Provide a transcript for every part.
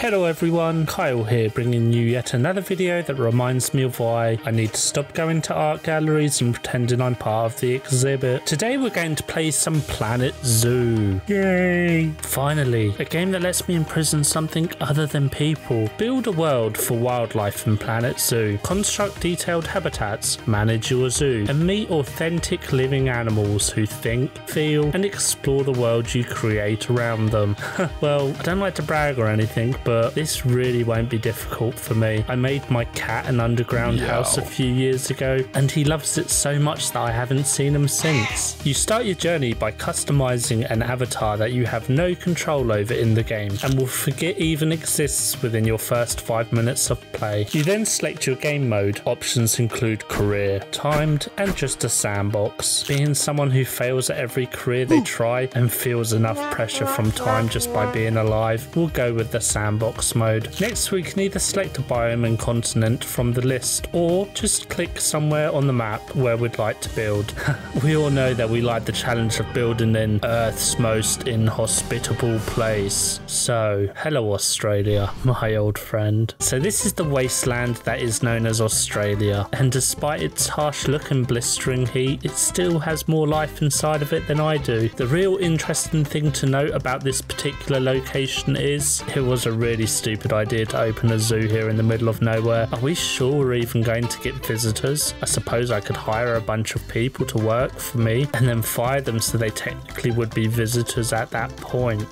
Hello everyone, Kyle here, bringing you yet another video that reminds me of why I need to stop going to art galleries and pretending I'm part of the exhibit. Today we're going to play some Planet Zoo. Yay! Finally, a game that lets me imprison something other than people. Build a world for wildlife in Planet Zoo, construct detailed habitats, manage your zoo, and meet authentic living animals who think, feel, and explore the world you create around them. Well, I don't like to brag or anything, but this really won't be difficult for me. I made my cat an underground house a few years ago, and he loves it so much that I haven't seen him since. You start your journey by customizing an avatar that you have no control over in the game, and will forget even exists within your first 5 minutes of play. You then select your game mode. Options include career, timed, and just a sandbox. Being someone who fails at every career they try and feels enough pressure from time just by being alive, we'll go with the sandbox mode. Next, we can either select a biome and continent from the list or just click somewhere on the map where we'd like to build. We all know that we like the challenge of building in Earth's most inhospitable place. So, hello Australia, my old friend. So this is the wasteland that is known as Australia, and despite its harsh look and blistering heat, it still has more life inside of it than I do. The real interesting thing to note about this particular location is it was a really stupid idea to open a zoo here in the middle of nowhere. Are we sure we're even going to get visitors? I suppose I could hire a bunch of people to work for me and then fire them, so they technically would be visitors at that point.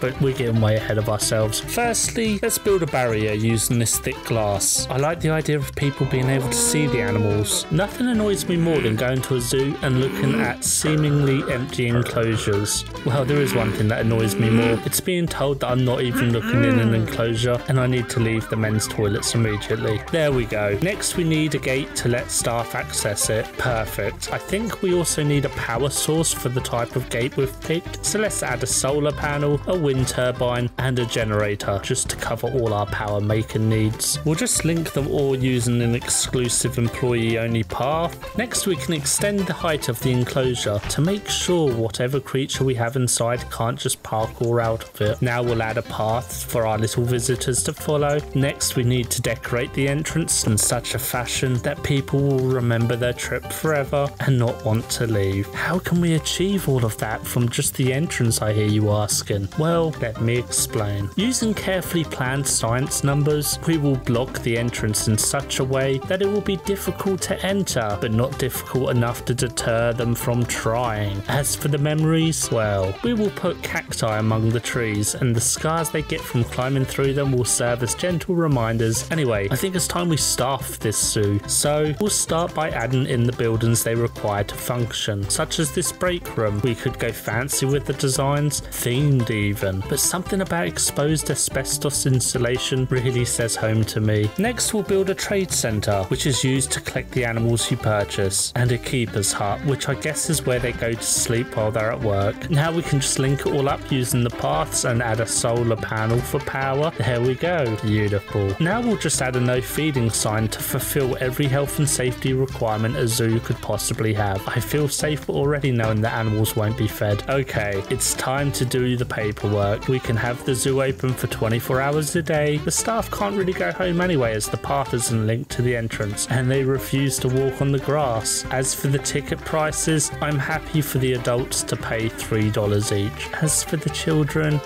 But we're getting way ahead of ourselves. Firstly, let's build a barrier using this thick glass. I like the idea of people being able to see the animals. Nothing annoys me more than going to a zoo and looking at seemingly empty enclosures. Well, there is one thing that annoys me more. It's being told that I'm not even looking in an enclosure and I need to leave the men's toilets immediately. There we go. Next, we need a gate to let staff access it. Perfect. I think we also need a power source for the type of gate we've picked, so let's add a solar panel, a wind turbine, and a generator just to cover all our power making needs. We'll just link them all using an exclusive employee only path. Next, we can extend the height of the enclosure to make sure whatever creature we have inside can't just parkour out of it. Now we'll add a path for our little visitors to follow. Next, we need to decorate the entrance in such a fashion that people will remember their trip forever and not want to leave. How can we achieve all of that from just the entrance, I hear you asking? Well, let me explain. Using carefully planned science numbers, we will block the entrance in such a way that it will be difficult to enter, but not difficult enough to deter them from trying. As for the memories, well, we will put cacti among the trees, and the scars they get from climbing through them will serve as gentle reminders. Anyway, I think it's time we staff this zoo, so we'll start by adding in the buildings they require to function, such as this break room. We could go fancy with the designs, themed even, but something about exposed asbestos insulation really says home to me. Next, we'll build a trade centre, which is used to collect the animals you purchase, and a keeper's hut, which I guess is where they go to sleep while they're at work. Now we can just link it all up using the paths and add a solar panel for power. There we go. Beautiful. Now we'll just add a no feeding sign to fulfill every health and safety requirement a zoo could possibly have. I feel safer already knowing that animals won't be fed. Okay, it's time to do the paperwork. We can have the zoo open for 24 hours a day. The staff can't really go home anyway, as the path isn't linked to the entrance and they refuse to walk on the grass. As for the ticket prices, I'm happy for the adults to pay $3 each. As for the children,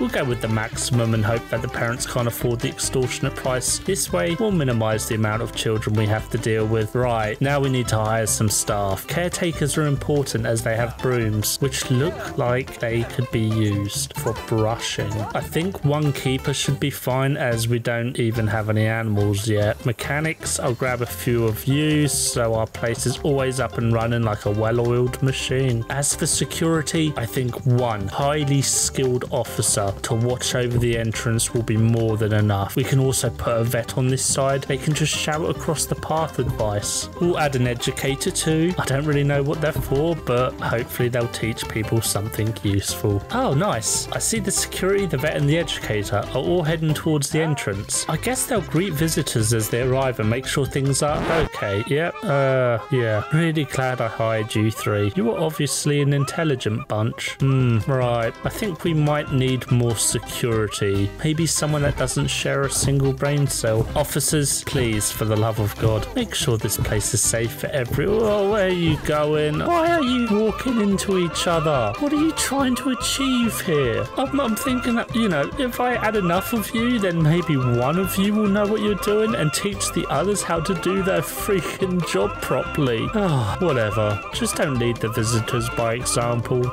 we'll go with the maximum and hope that the parents can't afford the extortionate price. This way, we'll minimise the amount of children we have to deal with. Right, now we need to hire some staff. Caretakers are important as they have brooms, which look like they could be used for brushing. I think one keeper should be fine as we don't even have any animals yet. Mechanics, I'll grab a few of you so our place is always up and running like a well-oiled machine. As for security, I think one highly skilled officer to watch over the entrance will be more than enough. We can also put a vet on this side. They can just shout across the path advice. We'll add an educator too. I don't really know what they're for, but hopefully they'll teach people something useful. Oh, nice. I see the security, the vet, and the educator are all heading towards the entrance. I guess they'll greet visitors as they arrive and make sure things are okay. Yep. Yeah. Really glad I hired you three. You were obviously an intelligent bunch. Right. I think we might need more security security, maybe someone that doesn't share a single brain cell. Officers, please, for the love of God, make sure this place is safe for everyone. Oh, where are you going? Why are you walking into each other? What are you trying to achieve here? I'm thinking that, you know, if I had enough of you, then maybe one of you will know what you're doing and teach the others how to do their freaking job properly. Oh, whatever. Just don't lead the visitors by example,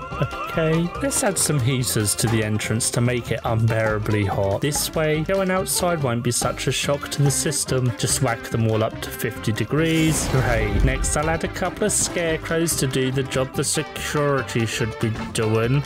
okay? Let's add some heaters to the entrance to make it unbearably hot. This way, going outside won't be such a shock to the system. Just whack them all up to 50 degrees. Great. Next, I'll add a couple of scarecrows to do the job the security should be doing.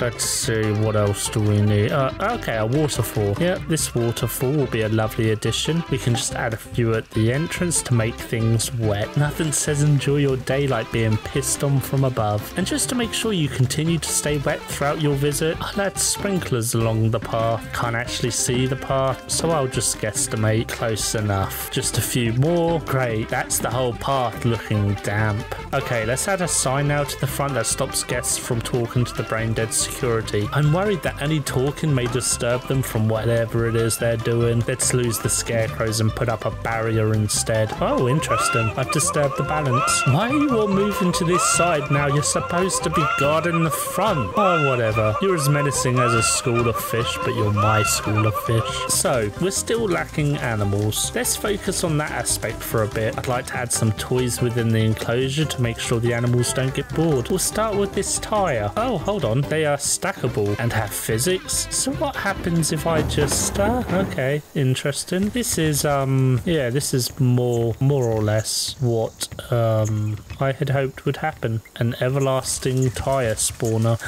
Let's see, what else do we need? Okay, a waterfall. Yeah, this waterfall will be a lovely addition. We can just add a few at the entrance to make things wet. Nothing says enjoy your day like being pissed on from above. And just to make sure you continue to stay wet throughout your visit, I'll add sprinklers along the path. Can't actually see the path, so I'll just guesstimate. Close enough. Just a few more. Great, that's the whole path looking damp. Okay, let's add a sign now to the front that stops guests from talking to the brain dead security. I'm worried that any talking may disturb them from whatever it is they're doing. Let's lose the scarecrows and put up a barrier instead. Oh, interesting. I've disturbed the balance. Why are you all moving to this side now? You're supposed to be guarding the front. Oh, whatever. You're as menacing as a school of fish, but you're my school of fish. So, we're still lacking animals. Let's focus on that aspect for a bit. I'd like to add some toys within the enclosure to make sure the animals don't get bored. We'll start with this tire. Oh, hold on. They are stackable and have physics. So what happens if I just... okay, interesting. This is, yeah, this is more or less what I had hoped would happen. An everlasting tire spawner.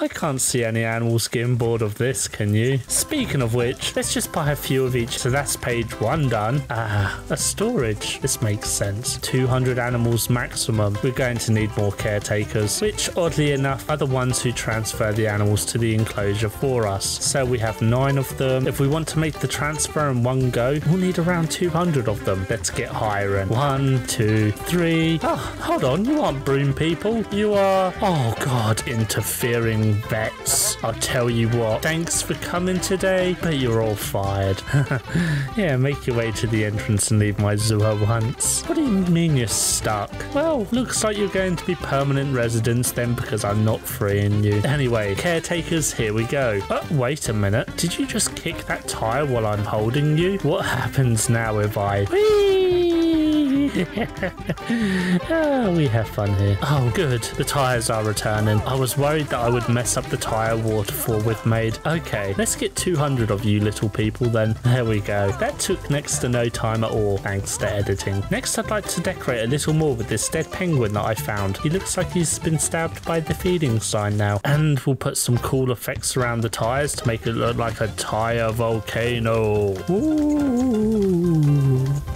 I can't see any animals getting bored of this, can you? Speaking of which, let's just buy a few of each. So that's page one done. Ah, a storage. This makes sense. 200 animals maximum. We're going to need more caretakers, which oddly enough are the ones who transfer the animals to the enclosure for us. So we have 9 of them. If we want to make the transfer in one go, we'll need around 200 of them. Let's get hiring. 1, 2, 3. Oh, hold on. You aren't broom people. You are... Oh, God. Interfering vets. I'll tell you what. Thanks for coming today, but you're all fired. Yeah, make your way to the entrance and leave my zoo at once. What do you mean you're stuck? Well, looks like you're going to be permanent residents then because I'm not freeing you. Anyway, caretakers, here we go. Oh, wait a minute. Did you just kick that tire while I'm holding you? What happens now if I... Oh, we have fun here. Oh, good. The tires are returning. I was worried that I would mess up the tire waterfall we've made. Okay, let's get 200 of you little people then. There we go. That took next to no time at all, thanks to editing. Next, I'd like to decorate a little more with this dead penguin that I found. He looks like he's been stabbed by the feeding sign now. And we'll put some cool effects around the tires to make it look like a tire volcano. Ooh.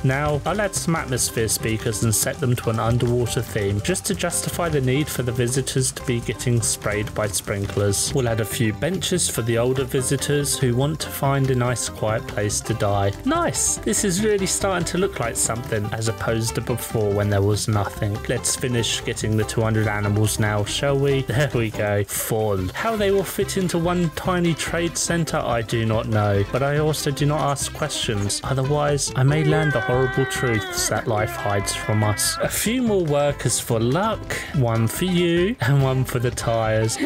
Now, I'll add some atmosphere speakers and set them to an underwater theme, just to justify the need for the visitors to be getting sprayed by sprinklers. We'll add a few benches for the older visitors who want to find a nice quiet place to die. Nice! This is really starting to look like something, as opposed to before when there was nothing. Let's finish getting the 200 animals now, shall we? There we go. Full. How they will fit into one tiny trade centre, I do not know, but I also do not ask questions, otherwise I may learn the horrible truths that life hides from us. A few more workers for luck, one for you and one for the tires.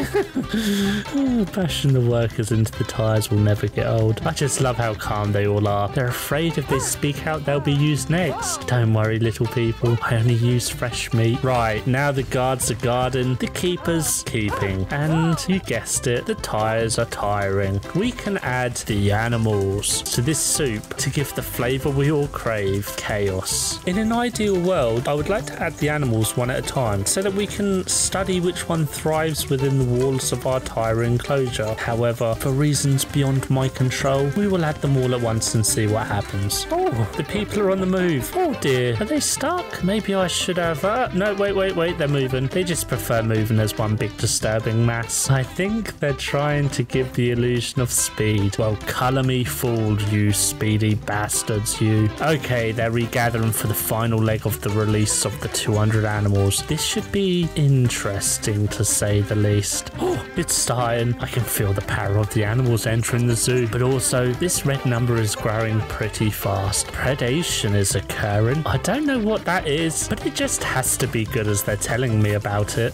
Bashing the workers into the tires will never get old. I just love how calm they all are. They're afraid if they speak out they'll be used next. Don't worry, little people, I only use fresh meat. Right, now the guards are guarding, the keepers keeping, and you guessed it, the tires are tiring. We can add the animals to this soup to give the flavour we all crave, chaos. In an ideal world, I would like to add the animals one at a time so that we can study which one thrives within the walls of our tire enclosure. However, for reasons beyond my control, we will add them all at once and see what happens. Oh, the people are on the move. Oh dear, are they stuck? Maybe I should have... no, wait, they're moving. They just prefer moving as one big disturbing mass. I think they're trying to give the illusion of speed. Well, colour me fooled, you speedy bastards, you. Okay, they're regathering for the final final leg of the release of the 200 animals. This should be interesting, to say the least. Oh, it's starting. I can feel the power of the animals entering the zoo, but also this red number is growing pretty fast. Predation is occurring. I don't know what that is, but it just has to be good as they're telling me about it.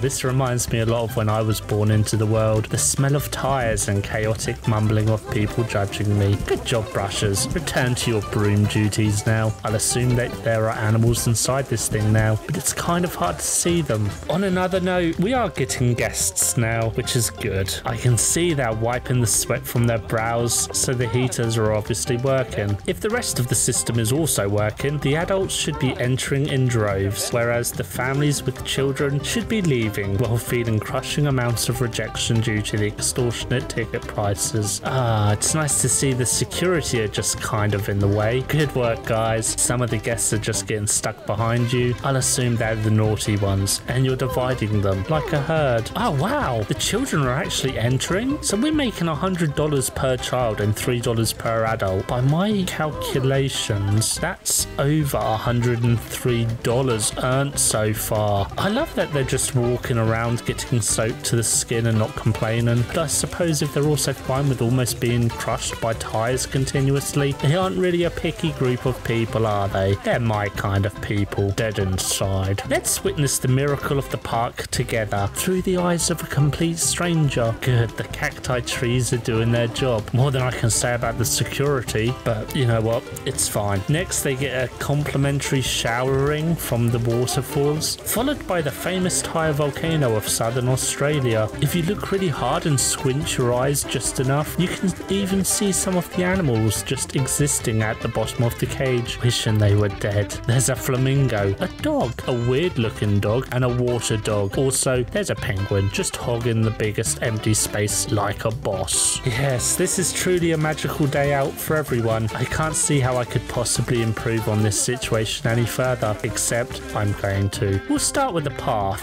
This reminds me a lot of when I was born into the world. The smell of tires and chaotic mumbling of people judging me. Good job, brushers. Return to your broom duties now. I'll assume that there are animals inside this thing now, but it's kind of hard to see them. On another note, we are getting guests now, which is good. I can see they're wiping the sweat from their brows, so the heaters are obviously working. If the rest of the system is also working, the adults should be entering in droves, whereas the families with children should be leaving while feeling crushing amounts of rejection due to the extortionate ticket prices. It's nice to see the security are just kind of in the way. Good work, guys. Some of the guests are just getting stuck behind you. I'll assume they're the naughty ones, and you're dividing them like a herd. Oh wow, the children are actually entering? So we're making $100 per child and $3 per adult. By my calculations, that's over $103 earned so far. I love that they're just walking around getting soaked to the skin and not complaining, but I suppose if they're also fine with almost being crushed by tires continuously, they aren't really a picky group of people, are they? They're my kind of people, dead inside. Let's witness the miracle of the park together through the eyes of a complete stranger. Good, the cacti trees are doing their job. More than I can say about the security, but you know what, it's fine. Next they get a complimentary showering from the waterfalls, followed by the famous tire volcano of southern Australia. If you look really hard and squint your eyes just enough, you can even see some of the animals just existing at the bottom of the cage, wishing they were dead. There's a flamingo, a dog, a weird looking dog, and a water dog. Also, there's a penguin just hogging the biggest empty space like a boss. Yes, this is truly a magical day out for everyone. I can't see how I could possibly improve on this situation any further, except I'm going to. We'll start with a path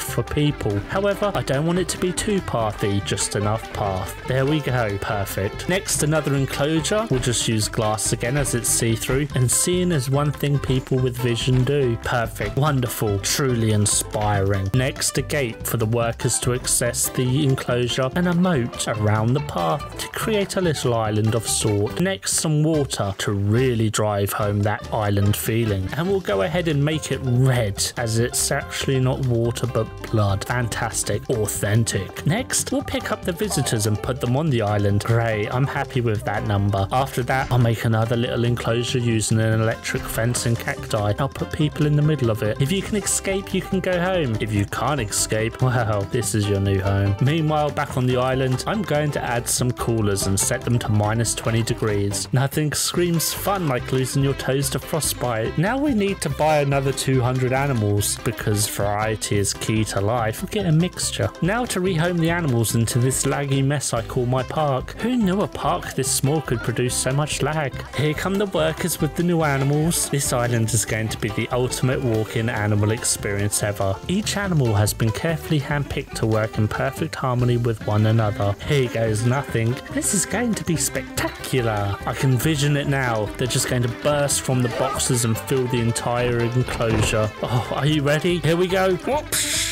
for people. However, I don't want it to be too pathy, just enough path. There we go, perfect. Next, another enclosure. We'll just use glass again as it's see-through, and seeing is one thing people with vision do. Perfect, wonderful, truly inspiring. Next, a gate for the workers to access the enclosure, and a moat around the path to create a little island of sort. Next, some water to really drive home that island feeling, and we'll go ahead and make it red, as it's actually not water but blood. Fantastic, authentic. Next, we'll pick up the visitors and put them on the island. Great, I'm happy with that number. After that, I'll make another little enclosure using an electric fence and cacti. I'll put people in the middle of it. If you can escape, you can go home. If you can't escape, well, this is your new home. Meanwhile, back on the island, I'm going to add some coolers and set them to -20 degrees. Nothing screams fun like losing your toes to frostbite. Now we need to buy another 200 animals, because variety is key to life. We'll get a mixture. Now to rehome the animals into this laggy mess I call my park. Who knew a park this small could produce so much lag? Here come the workers with the new animals. This island is going to be the ultimate walk-in animal experience ever. Each animal has been carefully handpicked to work in perfect harmony with one another. Here goes nothing. This is going to be spectacular. I can envision it now. They're just going to burst from the boxes and fill the entire enclosure. Oh, are you ready? Here we go. Whoops.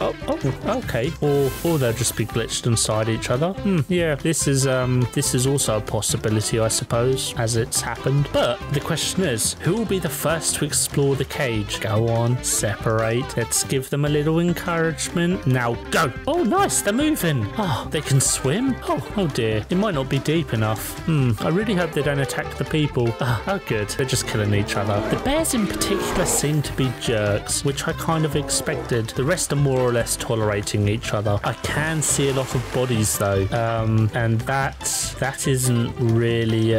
Oh, okay. Or they'll just be glitched inside each other. Yeah, this is also a possibility, I suppose, as it's happened. But the question is, who will be the first to explore the cage? Go on, separate. Let's give them a little encouragement. Now go. Oh, nice, they're moving. Oh, they can swim. Oh dear, it might not be deep enough. I really hope they don't attack the people. Oh, good. They're just killing each other. The bears in particular seem to be jerks, which I kind of expected. The rest are more or less tolerating each other. I can see a lot of bodies though, and that isn't really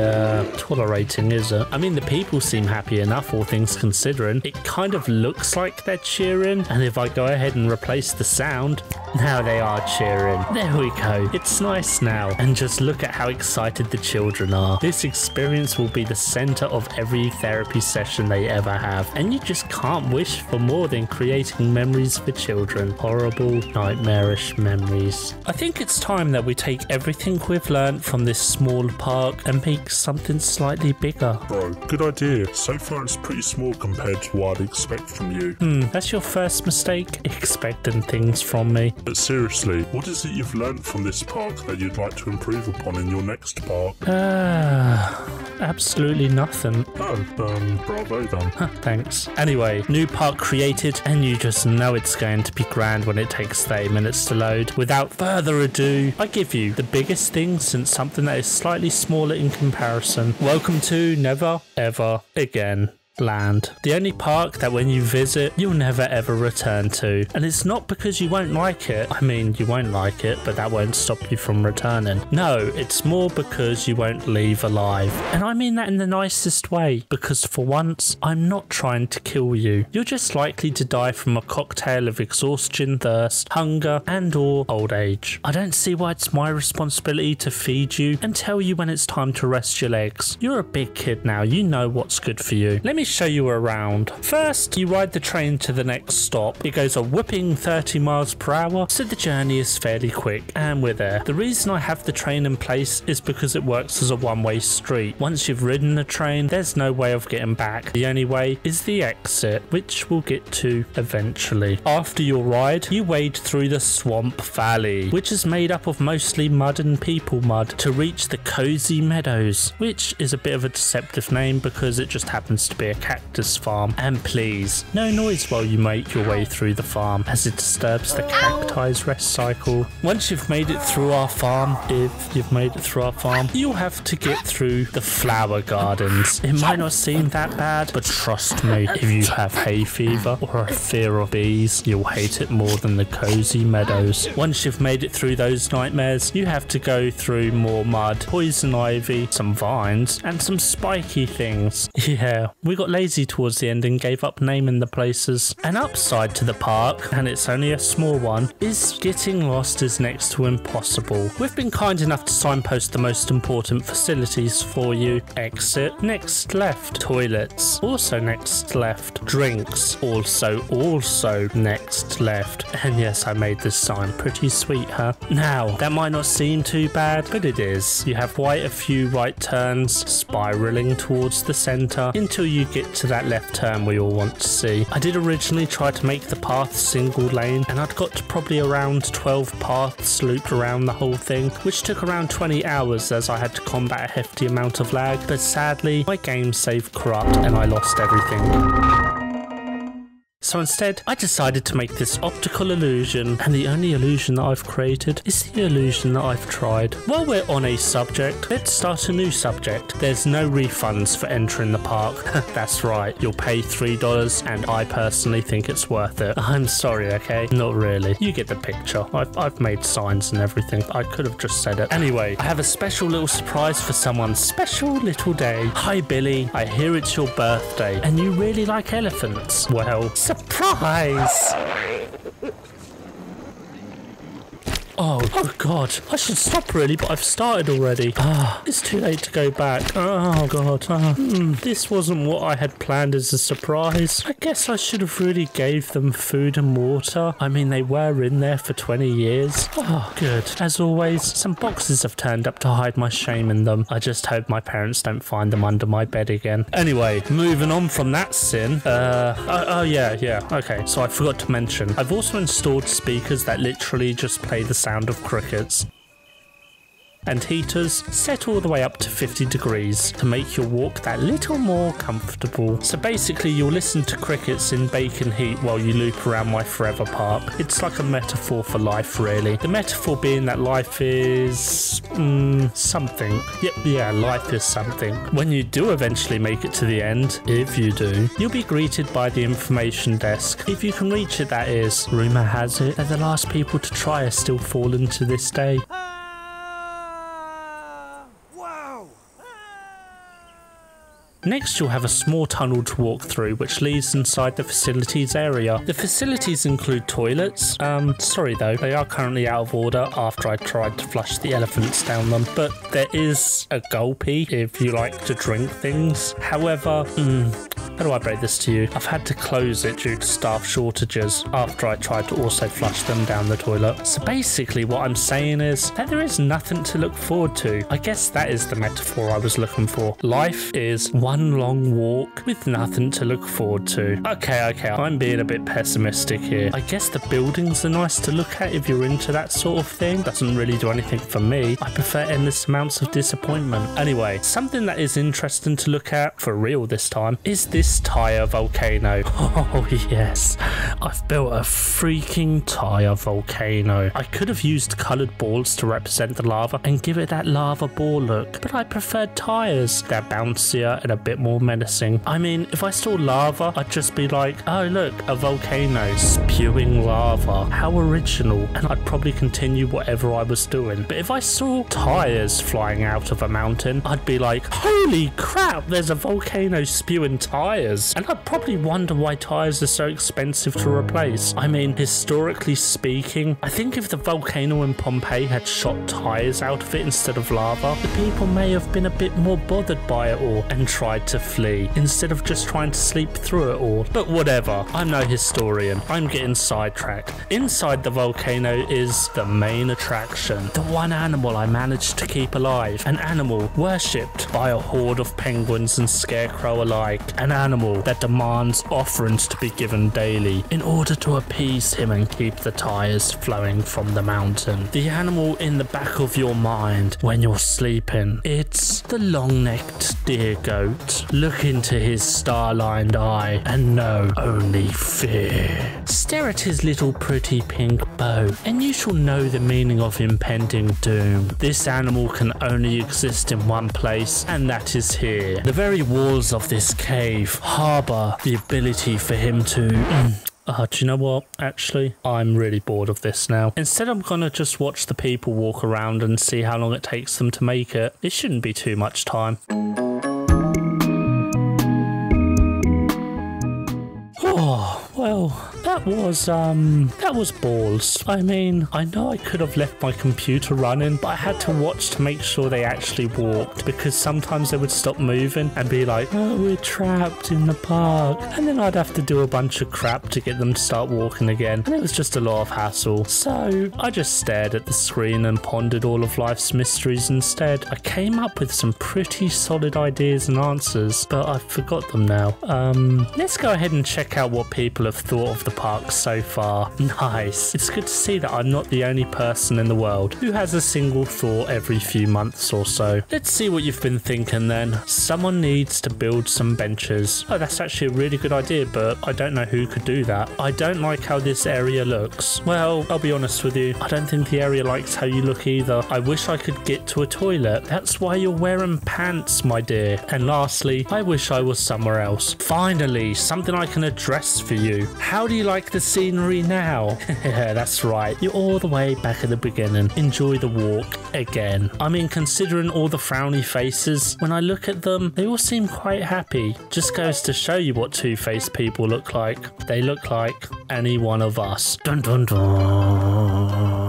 tolerating, is it? I mean, the people seem happy enough, all things considering. It kind of looks like they're cheering, and if I go ahead and replace the sound, now they are cheering. There we go. It's nice now, and just look at how excited the children are. This experience will be the center of every therapy session they ever have, and you just can't wish for more than creating memories for children. Horrible, nightmarish memories. I think it's time that we take everything we've learned from the this small park and make something slightly bigger. Bro, good idea. So far it's pretty small compared to what I'd expect from you. That's your first mistake, expecting things from me. But seriously, what is it you've learned from this park that you'd like to improve upon in your next park? Absolutely nothing. Oh, bravo then. Huh, thanks. Anyway, new park created, and you just know it's going to be grand when it takes 30 minutes to load. Without further ado, I give you the biggest thing since something that is slightly smaller in comparison. Welcome to Never Ever Again Land. The only park that when you visit you'll never ever return to, and it's not because you won't like it. I mean, you won't like it, but that won't stop you from returning. No, it's more because you won't leave alive, and I mean that in the nicest way, because for once I'm not trying to kill you. You're just likely to die from a cocktail of exhaustion, thirst, hunger and or old age. I don't see why it's my responsibility to feed you and tell you when it's time to rest your legs. You're a big kid now, you know what's good for you. Let me show you around. First, you ride the train to the next stop. It goes a whopping 30 miles per hour, so the journey is fairly quick, and we're there. The reason I have the train in place is because it works as a one-way street. Once you've ridden the train, there's no way of getting back. The only way is the exit, which we'll get to eventually. After your ride, you wade through the swamp valley, which is made up of mostly mud and people mud, to reach the Cozy Meadows, which is a bit of a deceptive name because it just happens to be a cactus farm. And please, no noise while you make your way through the farm, as it disturbs the cacti's rest cycle. Once you've made it through our farm, you'll have to get through the flower gardens. It might not seem that bad, but trust me, if you have hay fever or a fear of bees, you'll hate it more than the Cozy Meadows. Once you've made it through those nightmares, you have to go through more mud, poison ivy, some vines and some spiky things. Yeah, we got lazy towards the end and gave up naming the places. An upside to the park, and it's only a small one, is getting lost is next to impossible. We've been kind enough to signpost the most important facilities for you. Exit, next left. Toilets, also next left. Drinks, also next left. And yes, I made this sign. Pretty sweet, huh? Now, that might not seem too bad, but it is. You have quite a few right turns, spiralling towards the centre until you get to that left turn we all want to see. I did originally try to make the path single lane, and I'd got to probably around 12 paths looped around the whole thing, which took around 20 hours as I had to combat a hefty amount of lag, but sadly my game save corrupt and I lost everything. So instead, I decided to make this optical illusion, and the only illusion that I've created is the illusion that I've tried. While we're on a subject, let's start a new subject. There's no refunds for entering the park. That's right, you'll pay $3, and I personally think it's worth it. I'm sorry, okay? Not really. You get the picture. I've made signs and everything. I could have just said it. Anyway, I have a special little surprise for someone's special little day. Hi, Billy. I hear it's your birthday, and you really like elephants. Well, surprise! Oh god, I should stop really, but I've started already. It's too late to go back. Oh god, this wasn't what I had planned as a surprise. I guess I should have really gave them food and water. I mean, they were in there for 20 years. Oh good. As always, some boxes have turned up to hide my shame in them. I just hope my parents don't find them under my bed again. Anyway, moving on from that sin. Okay, so I forgot to mention, I've also installed speakers that literally just play the sound of crickets, and heaters set all the way up to 50 degrees to make your walk that little more comfortable. So basically you'll listen to crickets in bacon heat while you loop around my forever park. It's like a metaphor for life really. The metaphor being that life is... something. Yep, yeah, life is something. When you do eventually make it to the end, if you do, you'll be greeted by the information desk. If you can reach it, that is. Rumour has it that the last people to try are still fallen to this day. Next, you'll have a small tunnel to walk through which leads inside the facilities area. The facilities include toilets. Sorry though, they are currently out of order after I tried to flush the elephants down them, but there is a gulpy if you like to drink things. However, How do I break this to you? I've had to close it due to staff shortages after I tried to also flush them down the toilet. So basically what I'm saying is that there is nothing to look forward to. I guess that is the metaphor I was looking for. Life is one long walk with nothing to look forward to. Okay, I'm being a bit pessimistic here. I guess the buildings are nice to look at if you're into that sort of thing. Doesn't really do anything for me. I prefer endless amounts of disappointment. Anyway, something that is interesting to look at, for real this time, is this tyre volcano. Oh yes, I've built a freaking tyre volcano. I could have used coloured balls to represent the lava and give it that lava ball look, but I preferred tyres. They're bouncier and a bit more menacing. I mean, if I saw lava, I'd just be like, oh look, a volcano spewing lava. How original. And I'd probably continue whatever I was doing. But if I saw tyres flying out of a mountain, I'd be like, holy crap, there's a volcano spewing tyres. And I'd probably wonder why tyres are so expensive to replace. I mean, historically speaking, I think if the volcano in Pompeii had shot tyres out of it instead of lava, the people may have been a bit more bothered by it all and tried to flee instead of just trying to sleep through it all. But whatever, I'm no historian. I'm getting sidetracked. Inside the volcano is the main attraction, the one animal I managed to keep alive, an animal worshipped by a horde of penguins and scarecrow alike, an animal that demands offerings to be given daily in order to appease him and keep the tyres flowing from the mountain. The animal in the back of your mind when you're sleeping, it's the long-necked deer goat. Look into his star-lined eye and know only fear. Stare at his little pretty pink bow and you shall know the meaning of impending doom. This animal can only exist in one place, and that is here. The very walls of this cave harbour the ability for him to... do you know what? Actually, I'm really bored of this now. Instead, I'm gonna just watch the people walk around and see how long it takes them to make it. It shouldn't be too much time. Oh, well... That was balls. I mean, I know I could have left my computer running, but I had to watch to make sure they actually walked, because sometimes they would stop moving and be like, oh, we're trapped in the park. And then I'd have to do a bunch of crap to get them to start walking again. And it was just a lot of hassle. So I just stared at the screen and pondered all of life's mysteries instead. I came up with some pretty solid ideas and answers, but I forgot them now. Let's go ahead and check out what people have thought of the park so far. Nice. It's good to see that I'm not the only person in the world who has a single thought every few months or so. Let's see what you've been thinking then. Someone needs to build some benches. Oh, that's actually a really good idea, but I don't know who could do that. I don't like how this area looks. Well, I'll be honest with you, I don't think the area likes how you look either. I wish I could get to a toilet. That's why you're wearing pants, my dear. And lastly, I wish I was somewhere else. Finally, something I can address for you. How do you like the scenery now? Yeah, that's right, you're all the way back at the beginning. Enjoy the walk again. I mean, considering all the frowny faces, when I look at them, they all seem quite happy. Just goes to show you what two-faced people look like. They look like any one of us. Dun dun dun.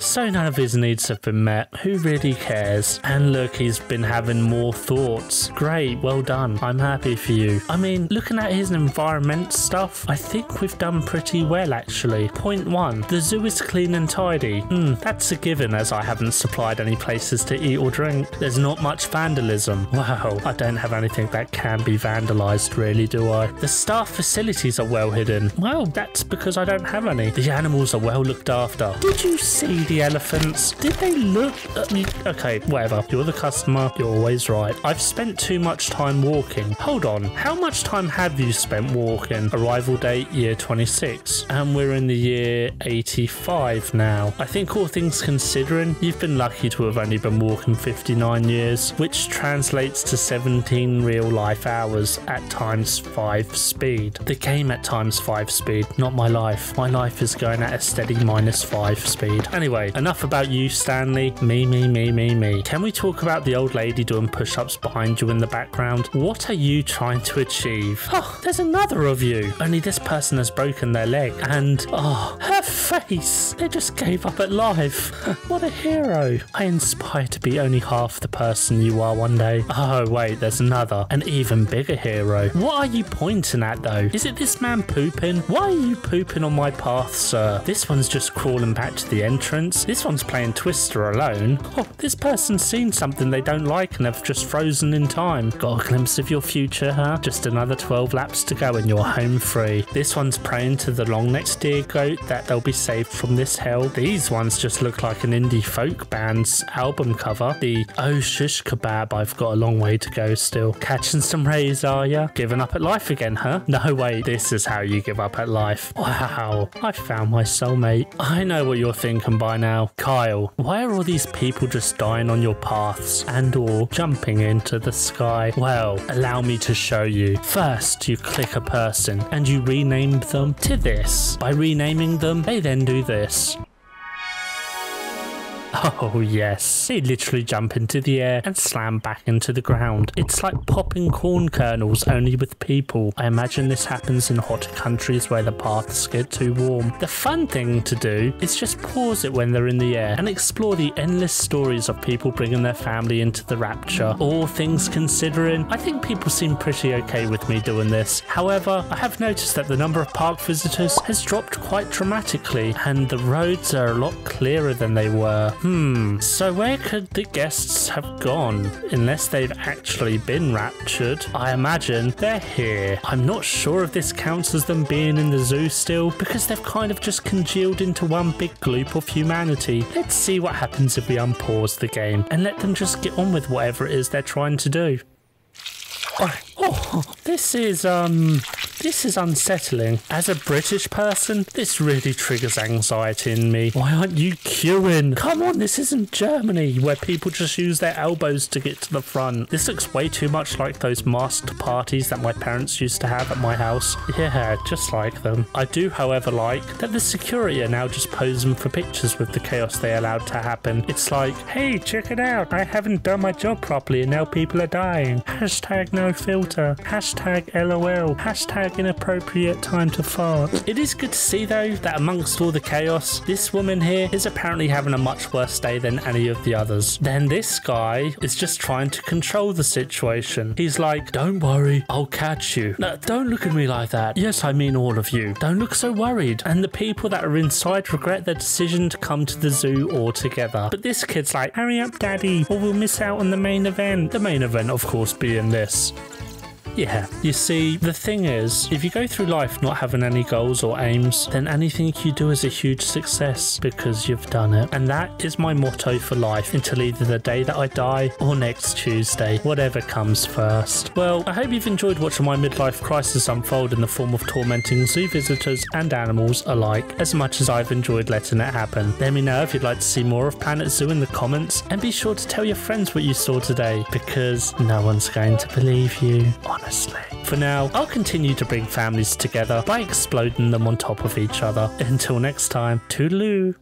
So none of his needs have been met. Who really cares? And look, he's been having more thoughts. Great, well done. I'm happy for you. I mean, looking at his environment stuff, I think we've done pretty well actually. Point one, the zoo is clean and tidy. That's a given, as I haven't supplied any places to eat or drink. There's not much vandalism. Wow, I don't have anything that can be vandalized really, do I? The staff facilities are well hidden. Well, that's because I don't have any. The animals are well looked after. Did you see the elephants? Did they look at me? Okay, whatever. You're the customer. You're always right. I've spent too much time walking. Hold on. How much time have you spent walking? Arrival date, year 26. And we're in the year 85 now. I think all things considering, you've been lucky to have only been walking 59 years, which translates to 17 real life hours at times 5 speed. The game at times 5 speed, not my life. My life is going at a steady minus 5 speed. Anyway, enough about you, Stanley. Me. Can we talk about the old lady doing push-ups behind you in the background? What are you trying to achieve? Oh, there's another of you. Only this person has broken their leg and, oh, her their face. It just gave up at life. What a hero. I inspire to be only half the person you are one day. Oh wait, there's another, an even bigger hero. What are you pointing at though? Is it this man pooping? Why are you pooping on my path, sir? This one's just crawling back to the entrance. This one's playing Twister alone. Oh, this person's seen something they don't like and have just frozen in time. Got a glimpse of your future, huh? Just another 12 laps to go and you're home free. This one's praying to the long next deer goat that they'll be saved from this hell. These ones just look like an indie folk band's album cover. The Oh Shish Kebab, I've got a long way to go still. Catching some rays, are ya? Giving up at life again, huh? No way, this is how you give up at life. Wow, I found my soulmate. I know what you're thinking by now. Kyle, why are all these people just dying on your paths and or jumping into the sky? Well, allow me to show you. First, you click a person and you rename them to this. By renaming them, they then do this. Oh yes, they literally jump into the air and slam back into the ground. It's like popping corn kernels only with people. I imagine this happens in hotter countries where the paths get too warm. The fun thing to do is just pause it when they're in the air and explore the endless stories of people bringing their family into the rapture. All things considering, I think people seem pretty okay with me doing this. However, I have noticed that the number of park visitors has dropped quite dramatically and the roads are a lot clearer than they were. So where could the guests have gone? Unless they've actually been raptured. I imagine they're here. I'm not sure if this counts as them being in the zoo still, because they've kind of just congealed into one big gloop of humanity. Let's see what happens if we unpause the game and let them just get on with whatever it is they're trying to do. Oh, this is unsettling. As a British person, this really triggers anxiety in me. Why aren't you queuing? Come on, this isn't Germany, where people just use their elbows to get to the front. This looks way too much like those masked parties that my parents used to have at my house. Yeah, just like them. I do, however, like that the security are now just posing for pictures with the chaos they allowed to happen. It's like, hey, check it out. I haven't done my job properly and now people are dying. Hashtag no filter. Hashtag LOL. Hashtag inappropriate time to fart. It is good to see though that amongst all the chaos, this woman here is apparently having a much worse day than any of the others. Then this guy is just trying to control the situation. He's like, don't worry, I'll catch you. No, don't look at me like that. Yes, I mean all of you. Don't look so worried. And the people that are inside regret their decision to come to the zoo altogether. But this kid's like, hurry up daddy, or we'll miss out on the main event. The main event of course being this. Yeah, you see, the thing is, if you go through life not having any goals or aims, then anything you do is a huge success because you've done it. And that is my motto for life until either the day that I die or next Tuesday, whatever comes first. Well, I hope you've enjoyed watching my midlife crisis unfold in the form of tormenting zoo visitors and animals alike, as much as I've enjoyed letting it happen. Let me know if you'd like to see more of Planet Zoo in the comments, and be sure to tell your friends what you saw today, because no one's going to believe you. For now, I'll continue to bring families together by exploding them on top of each other. Until next time, toodaloo!